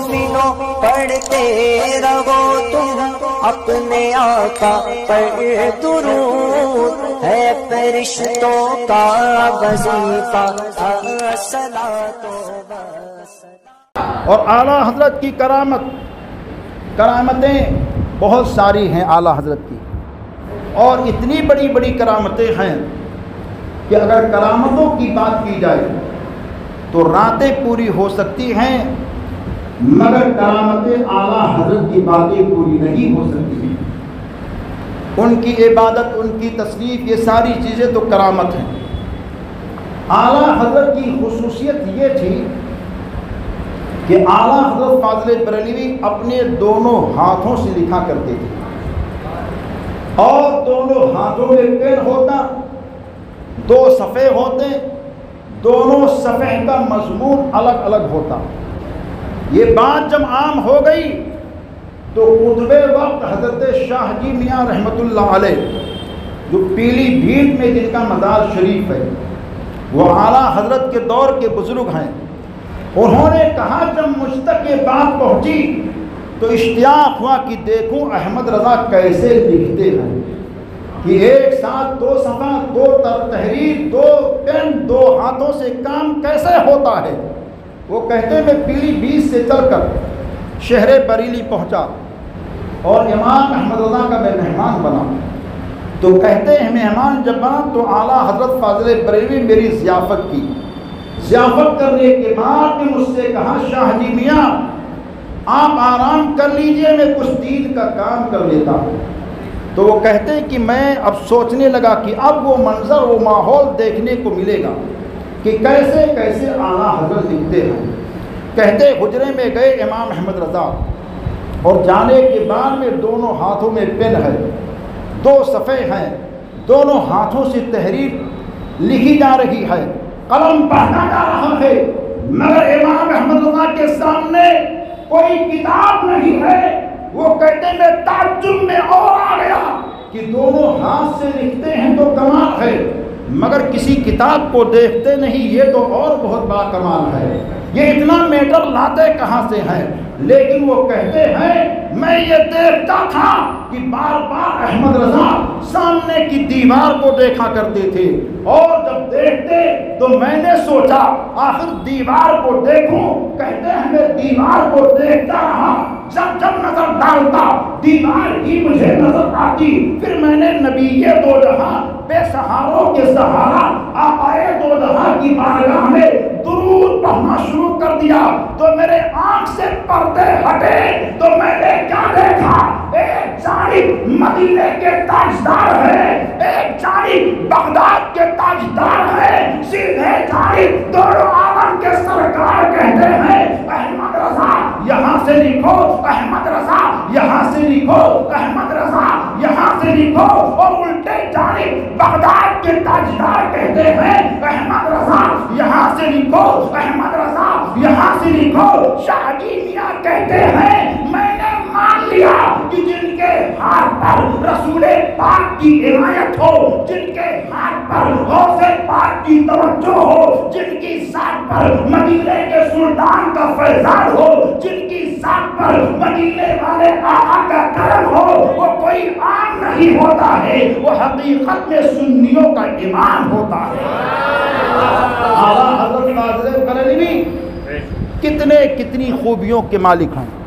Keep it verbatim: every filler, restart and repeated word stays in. मोमिनो पढ़ते रहो तुम अपने आका पर दुरूद, है फरिश्तों का वजीफा सलातो बसलाम। और आला हजरत की करामत करामतें बहुत सारी हैं आला हजरत की, और इतनी बड़ी बड़ी करामतें हैं कि अगर करामतों की बात की जाए तो रातें पूरी हो सकती हैं, मगर करामतें आला हजरत की बातें पूरी नहीं हो सकती हैं। उनकी इबादत, उनकी तस्नीफ, ये सारी चीज़ें तो करामत हैं। आला हजरत की खसूसियत ये थी कि आला हजरत फाज़िल बरेलवी अपने दोनों हाथों से लिखा करते थे, और दोनों हाथों में पेन होता, दो सफ़े होते, दोनों सफ़े का मजमून अलग अलग होता। ये बात जब आम हो गई तो उतबे वक्त हजरत शाहजी मियां रहमतुल्लाह अलैह, जो पीलीभीत में जिनका मज़ार शरीफ है, वो आला हजरत के दौर के बुज़ुर्ग हैं। उन्होंने कहा जब मुझ तक ये बात पहुंची तो इश्तियाक हुआ कि देखूं अहमद रजा कैसे लिखते हैं कि एक साथ दो सफा, दो तहरीर, दो पेन, दो हाथों से काम कैसे होता है। वो कहते मैं पीलीभीत से चलकर शहरे बरेली पहुंचा और इमाम अहमद रजा का मैं मेहमान बना। तो कहते हैं मेहमान जब बना तो आला हजरत फाज़िल बरेलवी मेरी ज़ियाफ़त की। ज़ियाफ़त करने के बाद मुझसे कहा शाहजी मियां आप आराम कर लीजिए, मैं कुछ दीन का काम कर लेता हूँ। तो वो कहते हैं कि मैं अब सोचने लगा कि अब वो मंज़र, वो माहौल देखने को मिलेगा कि कैसे कैसे आला हजरत लिखते हैं। कहते हुजरे में गए इमाम अहमद रजा, और जाने के बाद में दोनों हाथों में पेन है, दो सफ़े हैं, दोनों हाथों से तहरीर लिखी जा रही है, कलम पढ़ा जा रहा है, मगर इमाम अहमद रजा के सामने कोई किताब नहीं है। वो कहते मैं ताज्जुब में और आ गया कि दोनों हाथ से लिखते हैं तो कमाल है, मगर किसी किताब को देखते नहीं, ये तो और बहुत बड़ा कमाल है, ये इतना मैटर लाते कहाँ से हैं। लेकिन वो कहते हैं मैं ये देखता था कि बार बार अहमद रजा सामने की दीवार को देखा करते थे, और जब देखते तो मैंने सोचा आखिर दीवार को देखूं। कहते हैं मैं दीवार को देखता रहा, जब जब नजर डालता दीवार ही मुझे नजर आती। फिर मैंने नबीए दो जहां, बेसहारों के सहारा आए दो जहां की बारगाह में दुरूद पढ़ना शुरू कर दिया, तो मेरे आँख से पर्दे हटे तो मैंने क्या देखा, एक जानिब मदीने के ताजदार है, एक जानिब बगदाद के ताजदार है, सीधे जानिब दोनों आलम के सरकार कहते हैं अहमद रजा यहाँ से लिखो, अहमद रजा यहाँ से लिखो, अहमद रजा यहाँ से लिखो, और उल्टे जानिब बगदाद के ताजदार कहते हैं अहमद रजा यहाँ से लिखो, अहमद रजा यहाँ से लिखो। शाहजी मियां कहते हैं मैंने मान लिया कि जिनके हाथ पर रसूले पाक की इनायत हो, जिनके हाथ पर गौसे पाक की तवज्जो हो, जिनकी साथ पर मदीने के सुल्तान का फैजान हो, जिनकी साथ पर मदीने वाले आका का करम हो, वो कोई आम नहीं होता है, वो हकीकत में सुन्नियों का इमाम होता है। आला हजरत फाज़िल बरेलवी कितने कितनी खूबियों के मालिक हैं।